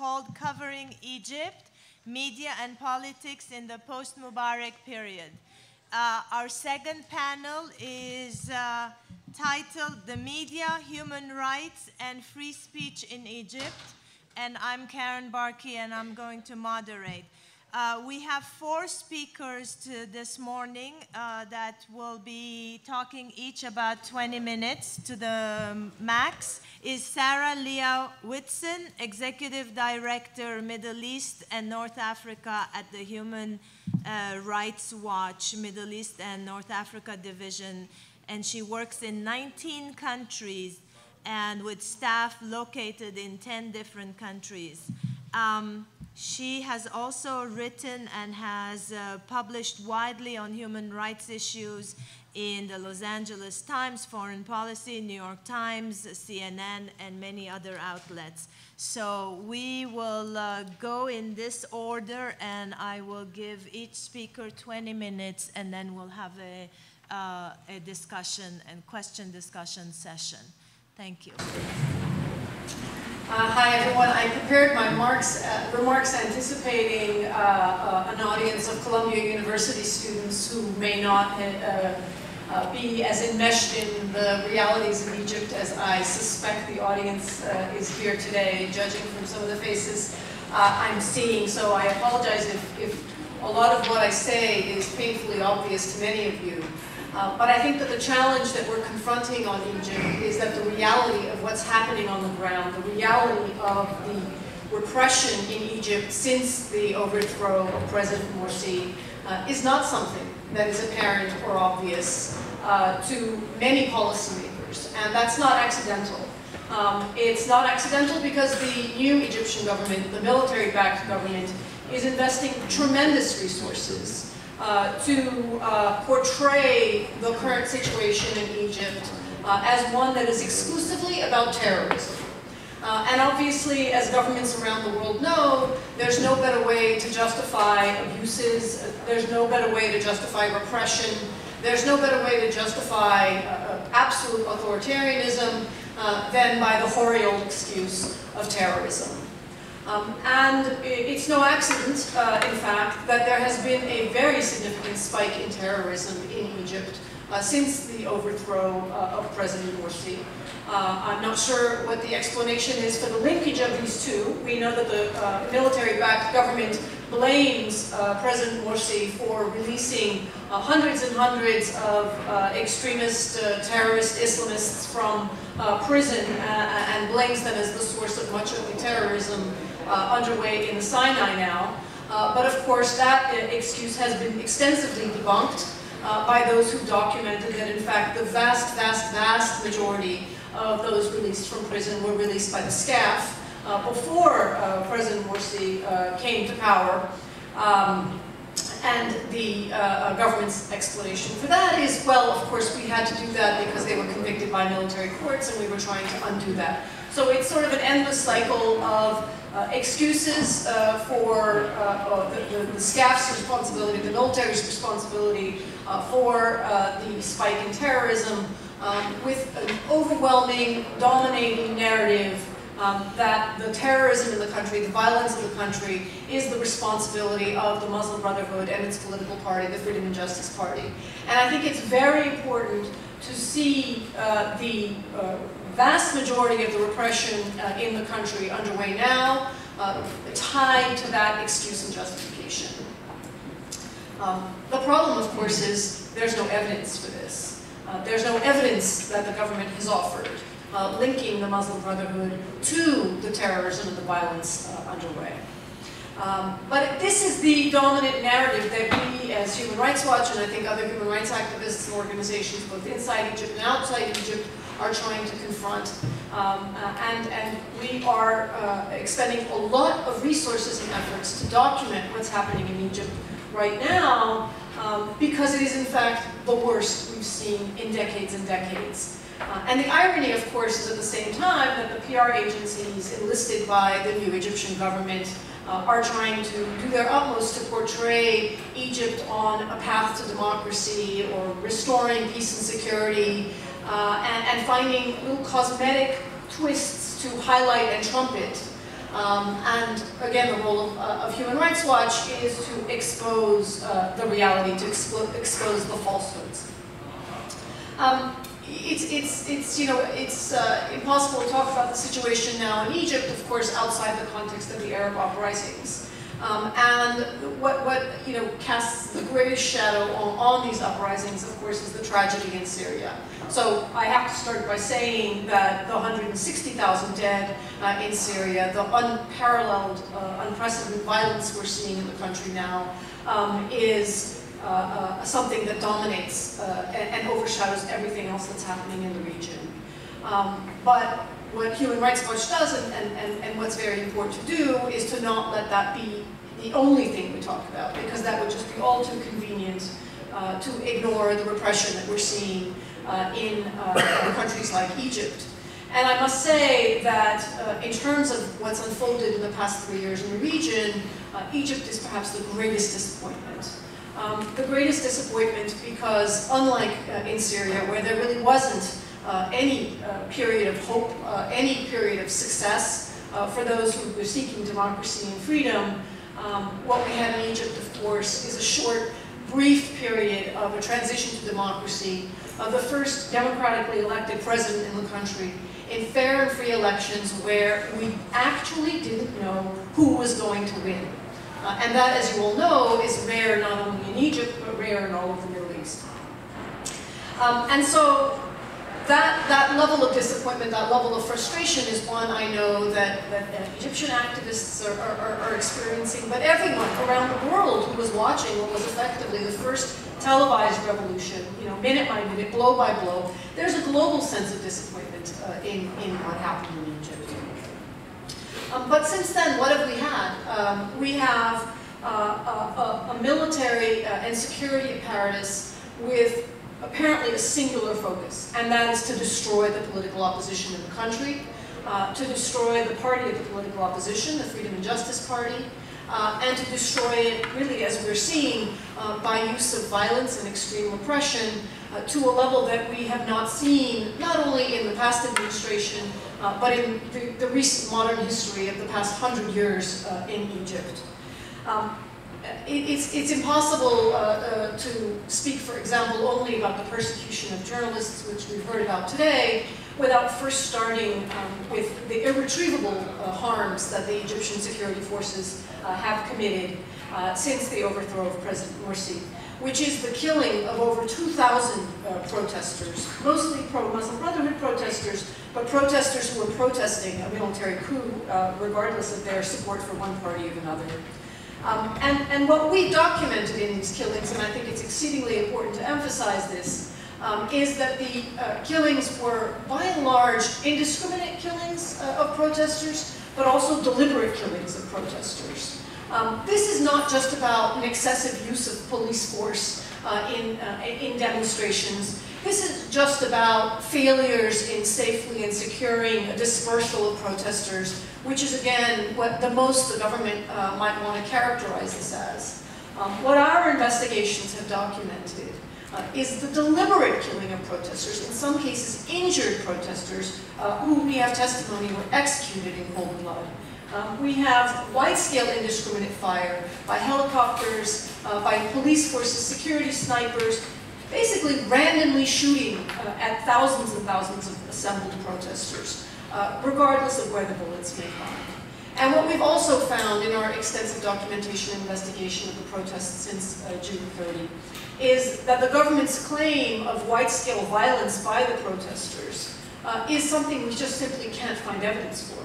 called Covering Egypt, Media and Politics in the Post-Mubarak Period. Our second panel is titled The Media, Human Rights, and Free Speech in Egypt. And I'm Karen Barkey, and I'm going to moderate. We have four speakers this morning that will be talking each about 20 minutes to the max. Is Sarah Leah Whitson, Executive Director, Middle East and North Africa at the Human Rights Watch, Middle East and North Africa Division. And she works in 19 countries and with staff located in 10 different countries. She has also written and has published widely on human rights issues in the Los Angeles Times, Foreign Policy, New York Times, CNN, and many other outlets. So we will go in this order, and I will give each speaker 20 minutes, and then we'll have a discussion and question discussion session. Thank you. Hi everyone. I prepared my remarks anticipating an audience of Columbia University students who may not be as enmeshed in the realities of Egypt as I suspect the audience is here today, judging from some of the faces I'm seeing. So I apologize if a lot of what I say is painfully obvious to many of you. But I think that the challenge that we're confronting on Egypt is that the reality of what's happening on the ground, the reality of the repression in Egypt since the overthrow of President Morsi is not something that is apparent or obvious to many policymakers. And that's not accidental. It's not accidental because the new Egyptian government, the military-backed government, is investing tremendous resources to portray the current situation in Egypt as one that is exclusively about terrorism. And obviously, as governments around the world know, there's no better way to justify abuses, there's no better way to justify repression, there's no better way to justify absolute authoritarianism than by the hoary old excuse of terrorism. And it's no accident, in fact, that there has been a very significant spike in terrorism in Egypt since the overthrow of President Morsi. I'm not sure what the explanation is for the linkage of these two. We know that the military-backed government blames President Morsi for releasing hundreds and hundreds of extremist, terrorist Islamists from prison and blames them as the source of much of the terrorism underway in the Sinai now. But of course that excuse has been extensively debunked by those who documented that in fact the vast, vast, vast majority of those released from prison were released by the SCAF before President Morsi came to power. And the government's explanation for that is, well, of course we had to do that because they were convicted by military courts and we were trying to undo that. So it's sort of an endless cycle of excuses for the SCAF's responsibility, the military's responsibility for the spike in terrorism, with an overwhelming, dominating narrative that the terrorism in the country, the violence in the country, is the responsibility of the Muslim Brotherhood and its political party, the Freedom and Justice Party. And I think it's very important to see the vast majority of the repression in the country underway now, tied to that excuse and justification. The problem, of course, is there's no evidence for this. There's no evidence that the government has offered linking the Muslim Brotherhood to the terrorism and the violence underway. But this is the dominant narrative that we as Human Rights Watch and I think other human rights activists and organizations both inside Egypt and outside Egypt are trying to confront, and we are expending a lot of resources and efforts to document what's happening in Egypt right now, because it is in fact the worst we've seen in decades and decades. And the irony, of course, is at the same time that the PR agencies enlisted by the new Egyptian government are trying to do their utmost to portray Egypt on a path to democracy or restoring peace and security, and finding little cosmetic twists to highlight and trumpet. And again, the role of Human Rights Watch is to expose the reality, to expose the falsehoods. It's impossible to talk about the situation now in Egypt, of course, outside the context of the Arab uprisings. And what casts the greatest shadow on these uprisings, of course, is the tragedy in Syria. So I have to start by saying that the 160,000 dead in Syria, the unparalleled, unprecedented violence we're seeing in the country now, is something that dominates and overshadows everything else that's happening in the region. But what Human Rights Watch does, and what's very important to do, is to not let that be the only thing we talk about, because that would just be all too convenient to ignore the repression that we're seeing in countries like Egypt. And I must say that in terms of what's unfolded in the past 3 years in the region, Egypt is perhaps the greatest disappointment. The greatest disappointment because, unlike in Syria, where there really wasn't any period of hope, any period of success for those who were seeking democracy and freedom, what we have in Egypt, of course, is a short, brief period of a transition to democracy, of the first democratically elected president in the country, in fair and free elections where we actually didn't know who was going to win. And that, as you all know, is rare not only in Egypt, but rare in all of the Middle East. And so, that level of disappointment, that level of frustration is one I know that Egyptian activists are experiencing, but everyone around the world who was watching what was effectively the first televised revolution, minute by minute, blow by blow, there's a global sense of disappointment in what happened in Egypt. But since then, what have we had? We have a military and security apparatus with apparently a singular focus, and that is to destroy the political opposition in the country, to destroy the party of the political opposition, the Freedom and Justice Party, and to destroy it, really, as we're seeing, by use of violence and extreme repression to a level that we have not seen, not only in the past administration, but in the recent modern history of the past 100 years in Egypt. It's impossible to speak, for example, only about the persecution of journalists, which we've heard about today, without first starting with the irretrievable harms that the Egyptian security forces have committed since the overthrow of President Morsi, which is the killing of over 2,000 protesters, mostly pro-Muslim Brotherhood protesters, but protesters who were protesting a military coup, regardless of their support for one party or another. And what we documented in these killings, and I think it's exceedingly important to emphasize this, is that the killings were, by and large, indiscriminate killings of protesters, but also deliberate killings of protesters. This is not just about an excessive use of police force in demonstrations. This is just about failures in safely and securing a dispersal of protesters, which is, again, what the most the government might want to characterize this as. What our investigations have documented is the deliberate killing of protesters, in some cases injured protesters, who we have testimony were executed in cold blood. We have wide-scale indiscriminate fire by helicopters, by police forces, security snipers, basically randomly shooting at thousands and thousands of assembled protesters, regardless of where the bullets may come. And what we've also found in our extensive documentation and investigation of the protests since June 30 is that the government's claim of wide-scale violence by the protesters is something we just simply can't find evidence for.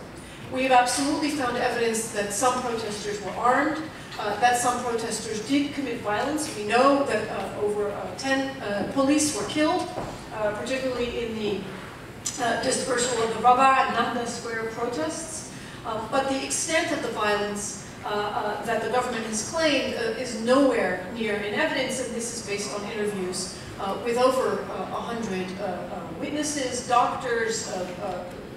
We've absolutely found evidence that some protesters were armed, that some protesters did commit violence. We know that over 10 police were killed, particularly in the dispersal of the Rabaa and Nahda Square protests. But the extent of the violence that the government has claimed is nowhere near in evidence, and this is based on interviews with over 100 witnesses, doctors,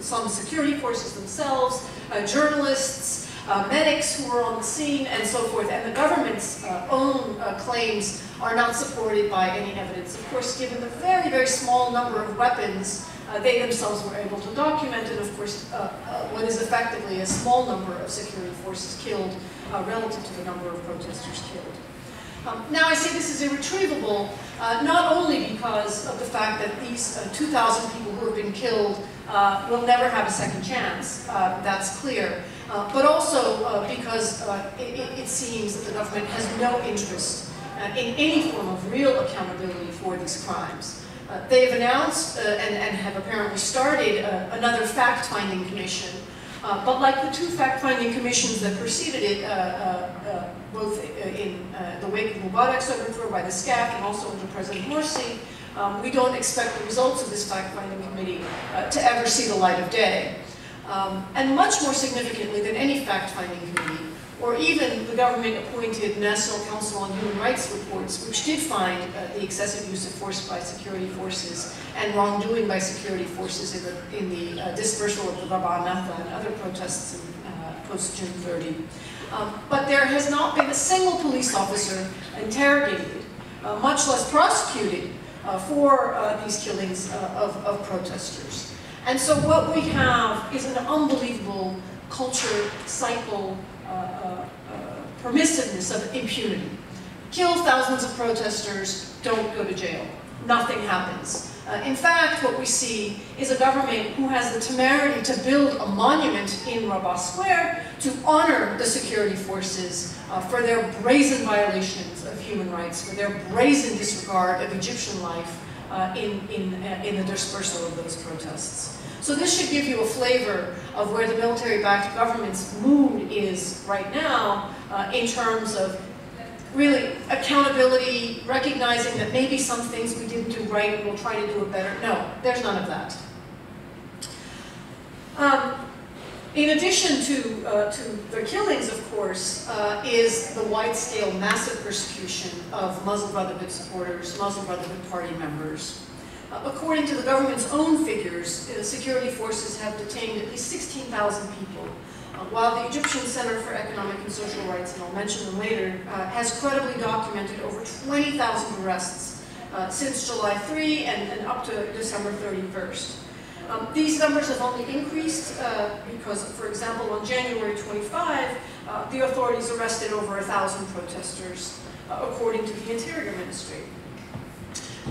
some security forces themselves, journalists, medics who were on the scene, and so forth, and the government's own claim claims are not supported by any evidence. Of course, given the very, very small number of weapons they themselves were able to document, and of course, what is effectively a small number of security forces killed relative to the number of protesters killed. Now I say this is irretrievable, not only because of the fact that these 2,000 people who have been killed will never have a second chance, that's clear, but also because it seems that the government has no interest in any form of real accountability for these crimes. They've announced and have apparently started another fact-finding commission, but like the two fact-finding commissions that preceded it, both in the wake of Mubarak's overthrow by the SCAF and also under President Morsi, we don't expect the results of this fact-finding committee to ever see the light of day. And much more significantly than any fact-finding committee, or even the government-appointed National Council on Human Rights reports, which did find the excessive use of force by security forces and wrongdoing by security forces in the dispersal of the Rabaa, Nahda, and other protests post-June 30. But there has not been a single police officer interrogated, much less prosecuted, for these killings of protesters. And so what we have is an unbelievable culture cycle, permissiveness of impunity. Kill thousands of protesters, don't go to jail. Nothing happens. In fact, what we see is a government who has the temerity to build a monument in Rabaa Square to honor the security forces for their brazen violations of human rights, for their brazen disregard of Egyptian life in the dispersal of those protests. So this should give you a flavor of where the military-backed government's mood is right now in terms of really accountability, recognizing that maybe some things we didn't do right and we'll try to do it better. No, there's none of that. In addition to the killings, of course, is the wide-scale massive persecution of Muslim Brotherhood supporters, Muslim Brotherhood party members. According to the government's own figures, security forces have detained at least 16,000 people, while the Egyptian Center for Economic and Social Rights, and I'll mention them later, has credibly documented over 20,000 arrests since July 3 and up to December 31st. These numbers have only increased because, for example, on January 25, the authorities arrested over 1,000 protesters, according to the Interior Ministry.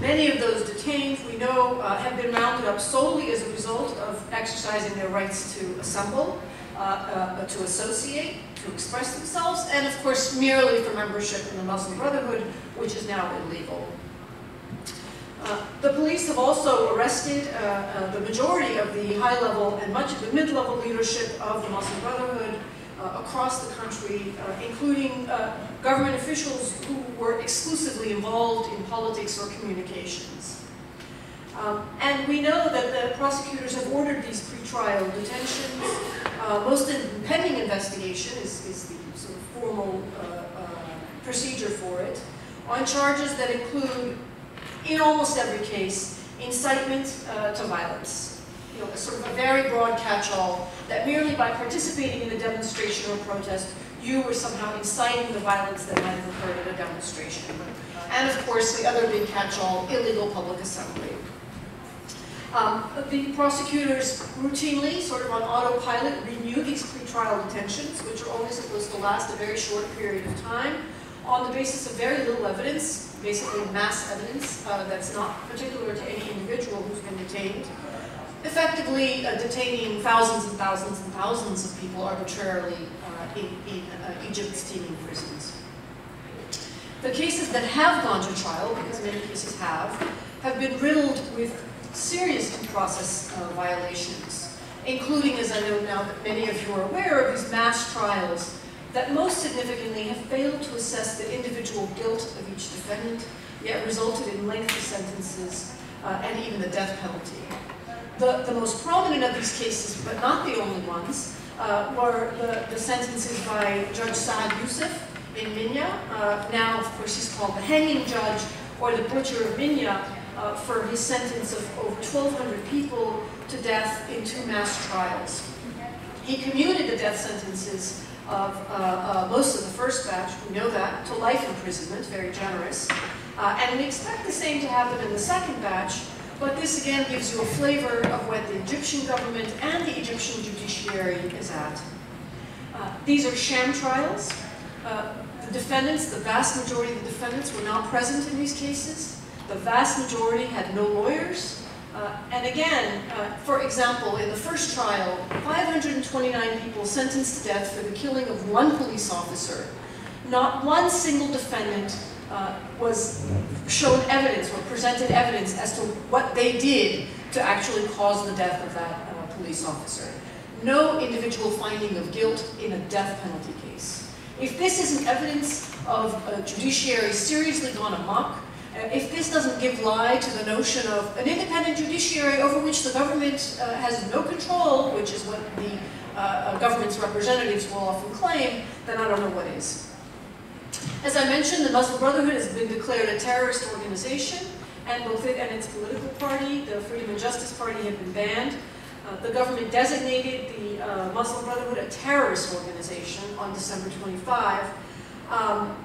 Many of those detained, we know, have been rounded up solely as a result of exercising their rights to assemble, to associate, to express themselves, and of course merely for membership in the Muslim Brotherhood, which is now illegal. The police have also arrested the majority of the high-level and much of the mid-level leadership of the Muslim Brotherhood across the country, including government officials who were exclusively involved in politics or communications. And we know that the prosecutors have ordered these pretrial detentions. Most of the pending investigation is the sort of formal procedure for it, on charges that include, in almost every case, incitement to violence. You know, sort of a very broad catch-all that merely by participating in a demonstration or protest, you were somehow inciting the violence that might have occurred at a demonstration. And of course, the other big catch-all, illegal public assembly. The prosecutors routinely, sort of on autopilot, renew these pretrial detentions, which are only supposed to last a very short period of time, on the basis of very little evidence, basically mass evidence that's not particular to any individual who's been detained. Effectively detaining thousands and thousands and thousands of people arbitrarily in Egypt's teeming prisons. The cases that have gone to trial, because many cases have been riddled with serious due process violations, including, as I know now that many of you are aware of, these mass trials that most significantly have failed to assess the individual guilt of each defendant, yet resulted in lengthy sentences and even the death penalty. The most prominent of these cases, but not the only ones, were the sentences by Judge Saad Yousef in Minya. Now, of course, he's called the hanging judge, or the butcher of Minya, for his sentence of over 1,200 people to death in two mass trials. He commuted the death sentences of most of the first batch, we know that, to life imprisonment, very generous. And we expect the same to happen in the second batch, but this again gives you a flavor of what the Egyptian government and the Egyptian judiciary is at. These are sham trials. The defendants, the vast majority of the defendants were not present in these cases. The vast majority had no lawyers. And again, for example, in the first trial, 529 people sentenced to death for the killing of one police officer. Not one single defendant was shown evidence or presented evidence as to what they did to actually cause the death of that police officer. No individual finding of guilt in a death penalty case. If this isn't evidence of a judiciary seriously gone amok, if this doesn't give lie to the notion of an independent judiciary over which the government has no control, which is what the government's representatives will often claim, then I don't know what is. As I mentioned, the Muslim Brotherhood has been declared a terrorist organization, and both it and its political party, the Freedom and Justice Party, have been banned. The government designated the Muslim Brotherhood a terrorist organization on December 25.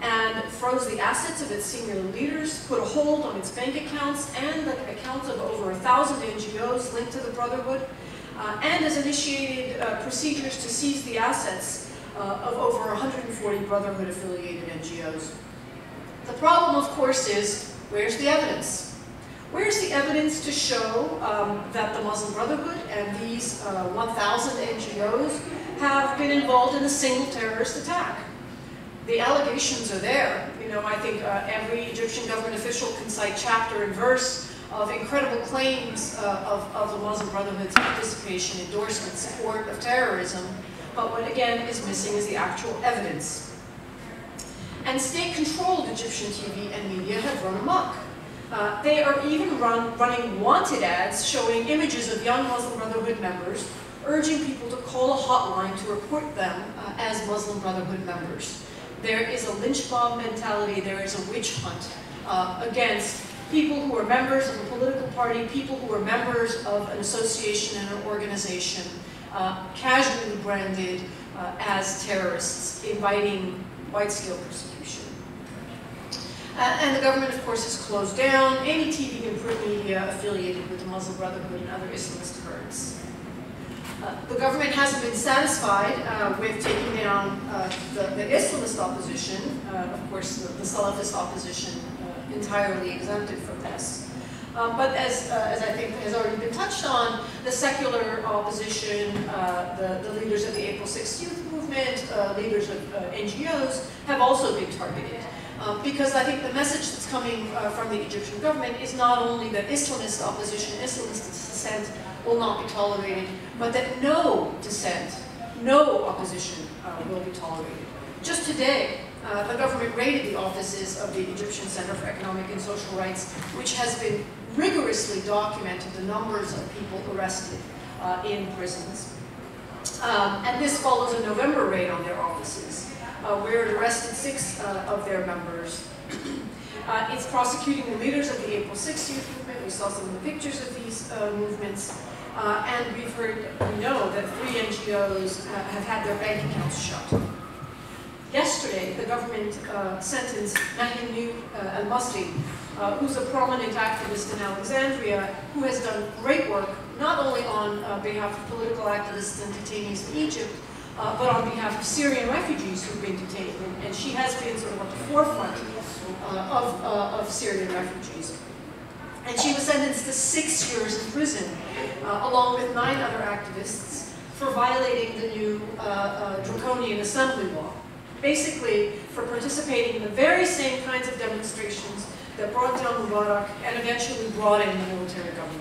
And froze the assets of its senior leaders, put a hold on its bank accounts and the accounts of over 1,000 NGOs linked to the Brotherhood, and has initiated procedures to seize the assets of over 140 Brotherhood-affiliated NGOs. The problem, of course, is where's the evidence? Where's the evidence to show that the Muslim Brotherhood and these 1,000 NGOs have been involved in a single terrorist attack? The allegations are there. You know, I think every Egyptian government official can cite chapter and verse of incredible claims of the Muslim Brotherhood's participation, endorsement, support of terrorism. But what again is missing is the actual evidence. And state-controlled Egyptian TV and media have run amok. They are even running wanted ads showing images of young Muslim Brotherhood members, urging people to call a hotline to report them as Muslim Brotherhood members. There is a lynch mob mentality, there is a witch hunt against people who are members of a political party, people who are members of an association and an organization, casually branded as terrorists, inviting wide-scale persecution. And the government, of course, has closed down any TV and print media affiliated with the Muslim Brotherhood and other Islamist currents. The government hasn't been satisfied with taking down the Islamist opposition, of course the Salafist opposition entirely exempted from this. But as I think has already been touched on, the secular opposition, the leaders of the April 6th youth movement, leaders of NGOs have also been targeted. Because I think the message that's coming from the Egyptian government is not only that Islamist opposition, Islamist dissent will not be tolerated, but that no dissent, no opposition will be tolerated. Just today, the government raided the offices of the Egyptian Center for Economic and Social Rights, which has been rigorously documented the numbers of people arrested in prisons. And this follows a November raid on their offices, where it arrested 6 of their members. It's prosecuting the leaders of the April 6th youth movement. We saw some of the pictures of these movements. And we've heard, we know that 3 NGOs have had their bank accounts shut. Yesterday, the government sentenced Mahienour al-Masri, who's a prominent activist in Alexandria, who has done great work, not only on behalf of political activists and detainees in Egypt, but on behalf of Syrian refugees who've been detained. And she has been sort of at the forefront of Syrian refugees. And she was sentenced to 6 years in prison, along with 9 other activists, for violating the new draconian assembly law. Basically, for participating in the very same kinds of demonstrations that brought down Mubarak and eventually brought in the military government.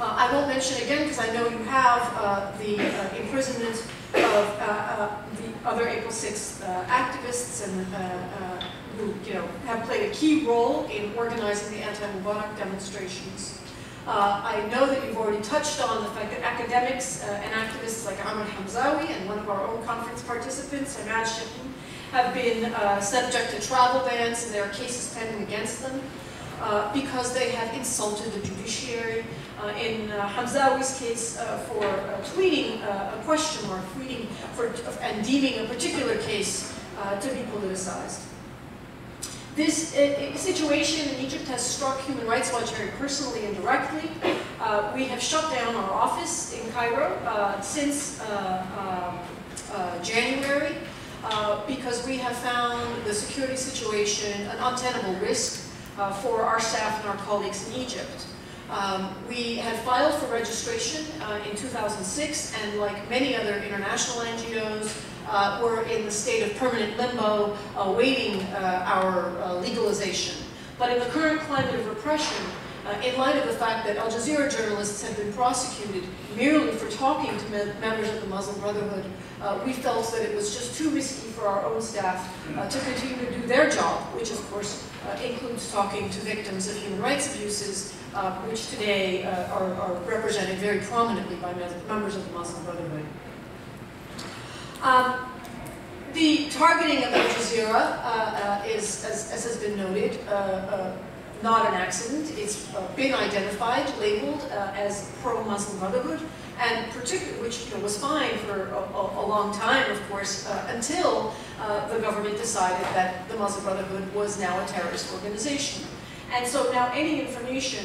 I won't mention again, because I know you have the imprisonment of the other April 6th activists and who have played a key role in organizing the anti-Mubarak demonstrations. I know that you've already touched on the fact that academics and activists like Amr Hamzawi and one of our own conference participants, have been subject to travel bans and there are cases pending against them. because they have insulted the judiciary. In Hamzawi's case, for tweeting a question or tweeting and deeming a particular case to be politicized. This situation in Egypt has struck Human Rights Watch very personally and directly. We have shut down our office in Cairo since January because we have found the security situation an untenable risk for our staff and our colleagues in Egypt. We had filed for registration in 2006, and like many other international NGOs, were in the state of permanent limbo, awaiting our legalization. But in the current climate of repression, in light of the fact that Al Jazeera journalists have been prosecuted merely for talking to members of the Muslim Brotherhood, we felt that it was just too risky for our own staff to continue to do their job, which of course includes talking to victims of human rights abuses, which today are represented very prominently by members of the Muslim Brotherhood. The targeting of Al Jazeera is, as has been noted, not an accident. It's been identified, labeled as pro-Muslim Brotherhood, and particularly, which was fine for a long time, of course, until the government decided that the Muslim Brotherhood was now a terrorist organization. And so now any information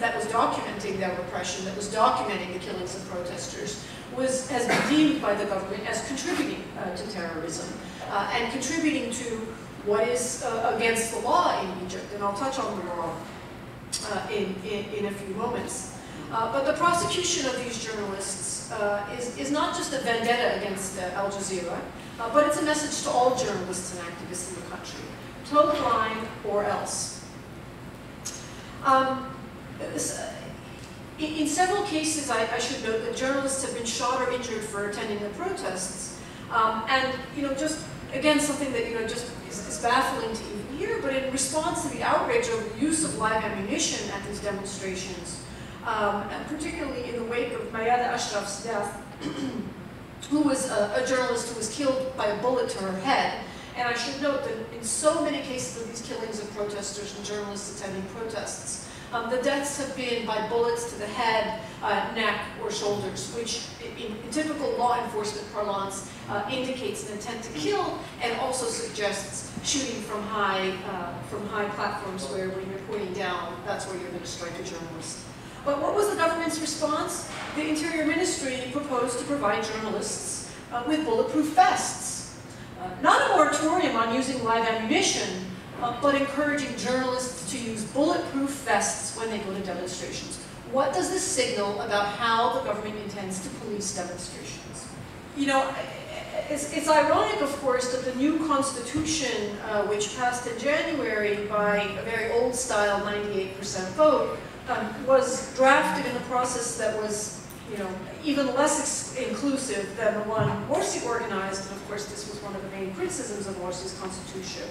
that was documenting their repression, that was documenting the killings of protesters, has been deemed by the government as contributing to terrorism and contributing to what is against the law in Egypt. And I'll touch on the law in a few moments. But the prosecution of these journalists is not just a vendetta against Al Jazeera, but it's a message to all journalists and activists in the country. Toe the line or else. In several cases, I should note that journalists have been shot or injured for attending the protests, and just again something that just is baffling to even hear. But in response to the outrage over the use of live ammunition at these demonstrations, and particularly in the wake of Mayada Ashraf's death, who was a journalist who was killed by a bullet to her head. And I should note that in so many cases of these killings of protesters and journalists attending protests, the deaths have been by bullets to the head, neck, or shoulders, which in typical law enforcement parlance indicates an intent to kill and also suggests shooting from high platforms where when you're pointing down, that's where you're going to strike a journalist. But what was the government's response? The Interior Ministry proposed to provide journalists with bulletproof vests. Not a moratorium on using live ammunition, but encouraging journalists to use bulletproof vests when they go to demonstrations. What does this signal about how the government intends to police demonstrations? It's ironic, of course, that the new constitution, which passed in January by a very old-style 98% vote, was drafted in a process that was even less inclusive than the one Morsi organized, and of course this was one of the main criticisms of Morsi's constitution.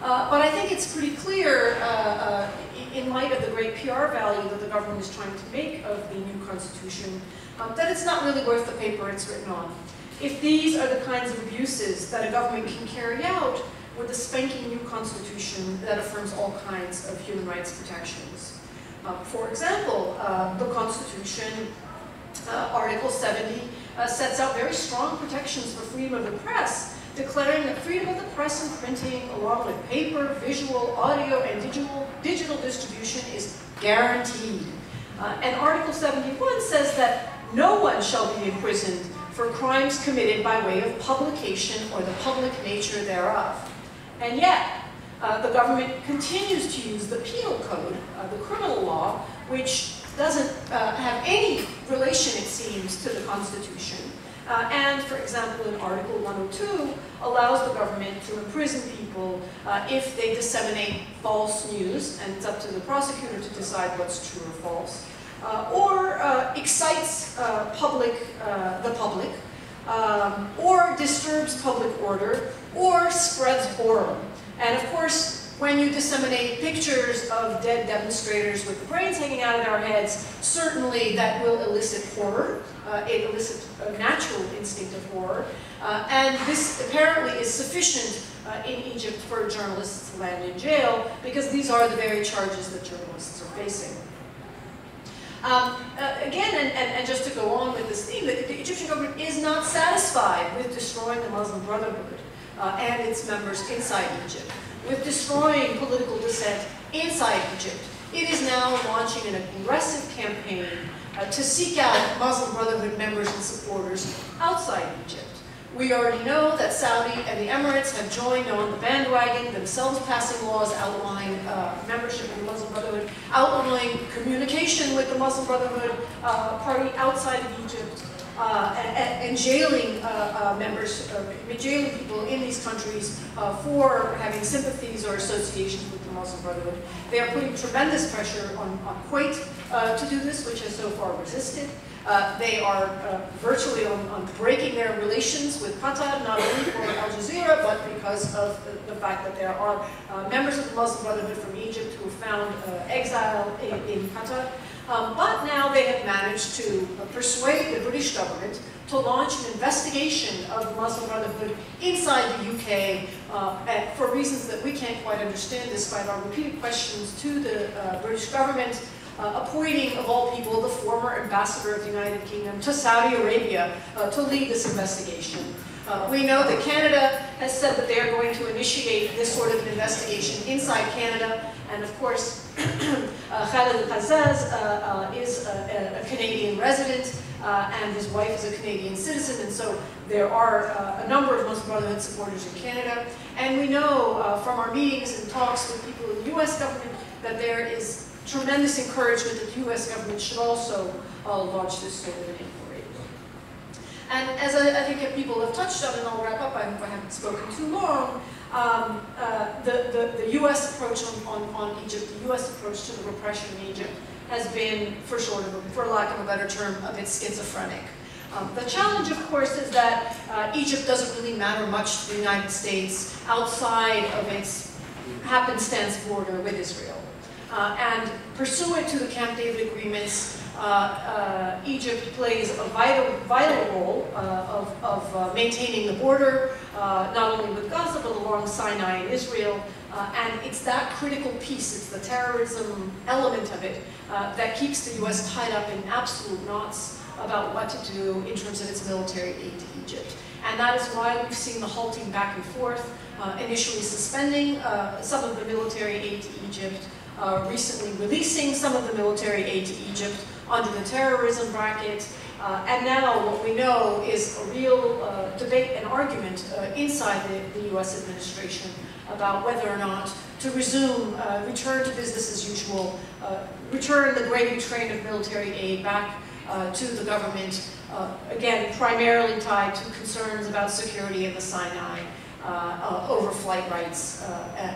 But I think it's pretty clear, in light of the great PR value that the government is trying to make of the new constitution, that it's not really worth the paper it's written on. If these are the kinds of abuses that a government can carry out with a spanking new constitution that affirms all kinds of human rights protections. For example, the constitution, Article 70 sets out very strong protections for freedom of the press, declaring that freedom of the press and printing, along with paper, visual, audio, and digital distribution is guaranteed. And Article 71 says that no one shall be imprisoned for crimes committed by way of publication or the public nature thereof. And yet, the government continues to use the penal code, the criminal law, which doesn't have any relation, it seems, to the Constitution. And, for example, in Article 102, allows the government to imprison people if they disseminate false news, and it's up to the prosecutor to decide what's true or false, or excites the public, or disturbs public order, or spreads horror. And, of course, when you disseminate pictures of dead demonstrators with the brains hanging out of their heads, certainly that will elicit horror. It elicits a natural instinct of horror. And this apparently is sufficient in Egypt for journalists to land in jail, because these are the very charges that journalists are facing. Again, and just to go on with this theme, the Egyptian government is not satisfied with destroying the Muslim Brotherhood and its members inside Egypt, with destroying political dissent inside Egypt. It is now launching an aggressive campaign to seek out Muslim Brotherhood members and supporters outside Egypt. We already know that Saudi and the Emirates have joined on the bandwagon, themselves passing laws outlining membership in the Muslim Brotherhood, outlining communication with the Muslim Brotherhood party outside of Egypt, and jailing members, jailing people in these countries for having sympathies or associations with the Muslim Brotherhood. They are putting tremendous pressure on Kuwait to do this, which has so far resisted. They are virtually on breaking their relations with Qatar, not only for Al Jazeera, but because of the fact that there are members of the Muslim Brotherhood from Egypt who found exile in Qatar. But now they have managed to persuade the British government to launch an investigation of the Muslim Brotherhood inside the UK for reasons that we can't quite understand, despite our repeated questions to the British government. Appointing, of all people, the former ambassador of the United Kingdom to Saudi Arabia to lead this investigation. We know that Canada has said that they are going to initiate this sort of an investigation inside Canada, and of course Khaled Al-Qazzaz is a Canadian resident and his wife is a Canadian citizen, and so there are a number of Muslim Brotherhood supporters in Canada. And we know from our meetings and talks with people in the US government that there is tremendous encouragement that the US government should also launch this sort of an inquiry. And as I think people have touched on, and I'll wrap up, I hope I haven't spoken too long, the US approach on Egypt, the US approach to the repression in Egypt has been, for lack of a better term, a bit schizophrenic. The challenge, of course, is that Egypt doesn't really matter much to the United States outside of its happenstance border with Israel. And pursuant to the Camp David agreements, Egypt plays a vital role of maintaining the border, not only with Gaza, but along Sinai and Israel. And it's that critical piece, it's the terrorism element of it, that keeps the US tied up in absolute knots about what to do in terms of its military aid to Egypt. And that is why we've seen the halting back and forth, initially suspending some of the military aid to Egypt, recently releasing some of the military aid to Egypt under the terrorism bracket. And now what we know is a real debate and argument inside the US administration about whether or not to resume, return to business as usual, return the gravy train of military aid back to the government, again, primarily tied to concerns about security in the Sinai, over flight rights,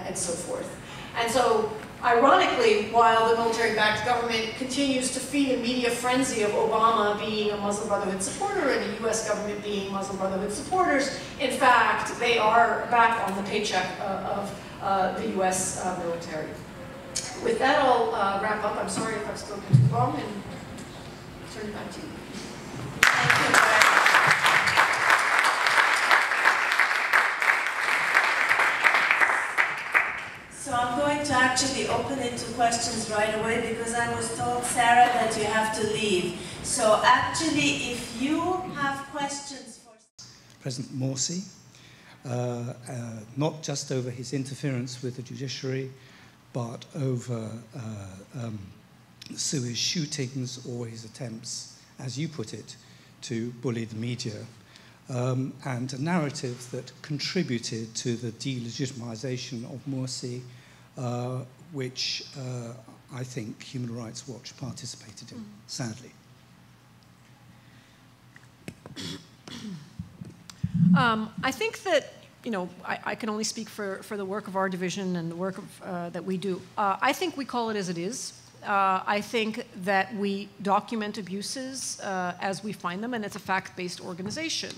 and so forth. And so, ironically, while the military-backed government continues to feed a media frenzy of Obama being a Muslim Brotherhood supporter and the US government being Muslim Brotherhood supporters, in fact, they are back on the paycheck of the US military. With that, I'll wrap up. I'm sorry if I've spoken too long, and I'll turn it back to you. Thank you. So I'm going to actually open it to questions right away, because I was told, Sarah, that you have to leave. So actually, if you have questions for President Morsi, not just over his interference with the judiciary, but over Suez shootings or his attempts, as you put it, to bully the media, and a narrative that contributed to the delegitimization of Morsi, which I think Human Rights Watch participated in, sadly. I think that, you know, I can only speak for the work of our division and the work of, that we do. I think we call it as it is. I think that we document abuses as we find them, and it's a fact-based organization.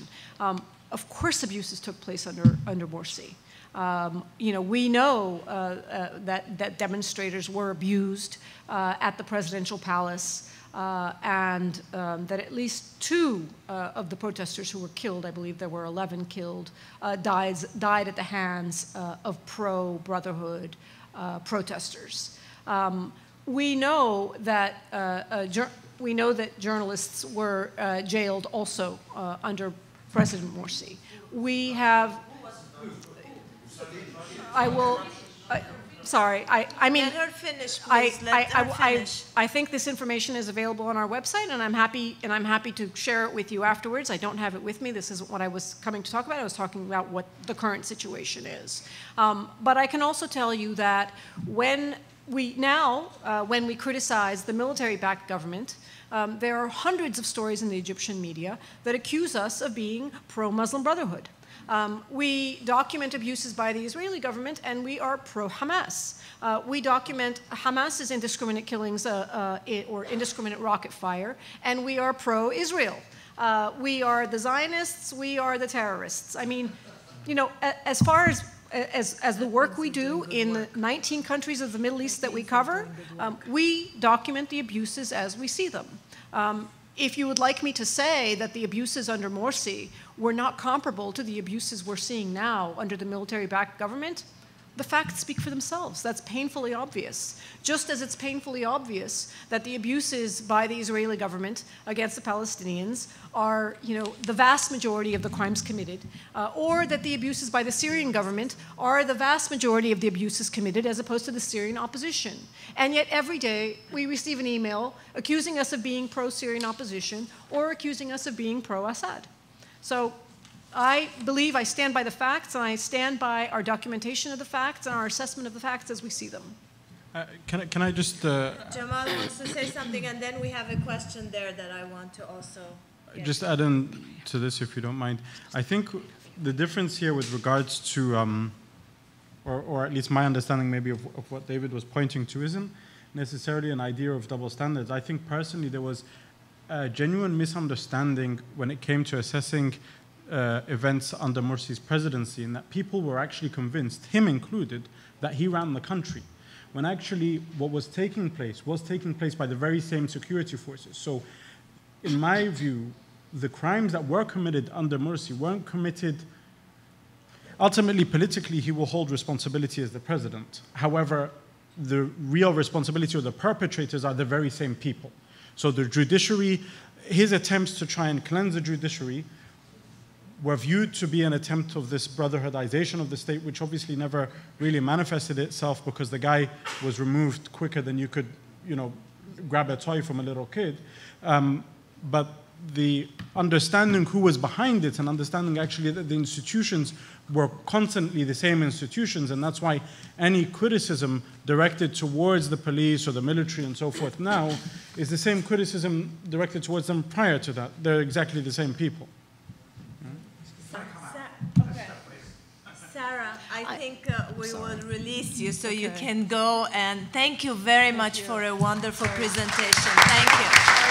Of course, abuses took place under Morsi. You know, we know that demonstrators were abused at the presidential palace. and that at least two of the protesters who were killed, I believe there were 11 killed, died at the hands of pro-Brotherhood protesters. We know that journalists were jailed also under President Morsi. We have. I will. Sorry, I mean, let her finish, please. I think this information is available on our website, and I'm happy to share it with you afterwards. I don't have it with me. This isn't what I was coming to talk about. I was talking about what the current situation is. But I can also tell you that when we criticize the military-backed government, there are hundreds of stories in the Egyptian media that accuse us of being pro-Muslim Brotherhood. We document abuses by the Israeli government, and we are pro-Hamas. We document Hamas's indiscriminate killings or indiscriminate rocket fire, and we are pro-Israel. We are the Zionists. We are the terrorists. I mean, you know, as far as the work we do in the 19 countries of the Middle East that we cover, we document the abuses as we see them. If you would like me to say that the abuses under Morsi were not comparable to the abuses we're seeing now under the military-backed government, the facts speak for themselves. That's painfully obvious. Just as it's painfully obvious that the abuses by the Israeli government against the Palestinians are, you know, the vast majority of the crimes committed, or that the abuses by the Syrian government are the vast majority of the abuses committed as opposed to the Syrian opposition. And yet every day we receive an email accusing us of being pro-Syrian opposition or accusing us of being pro-Assad. So I believe I stand by the facts, and I stand by our documentation of the facts and our assessment of the facts as we see them. Can I just... Jamal wants to say something, and then we have a question there that I want to also... Just add in to this, if you don't mind. I think the difference here with regards to, or at least my understanding maybe of what David was pointing to, isn't necessarily an idea of double standards. I think personally there was a genuine misunderstanding when it came to assessing events under Morsi's presidency, and that people were actually convinced, him included, that he ran the country, when actually what was taking place by the very same security forces. So, in my view, the crimes that were committed under Morsi weren't committed... Ultimately, politically, he will hold responsibility as the president. However, the real responsibility of the perpetrators are the very same people. So the judiciary, his attempts to try and cleanse the judiciary were viewed to be an attempt of this brotherhoodization of the state, which obviously never really manifested itself because the guy was removed quicker than you could, you know, grab a toy from a little kid. But the understanding who was behind it and understanding actually that the institutions were constantly the same institutions, and that's why any criticism directed towards the police or the military and so forth now is the same criticism directed towards them prior to that. They're exactly the same people. I think we will release you so you can go, and thank you very much for a wonderful presentation. Thank you.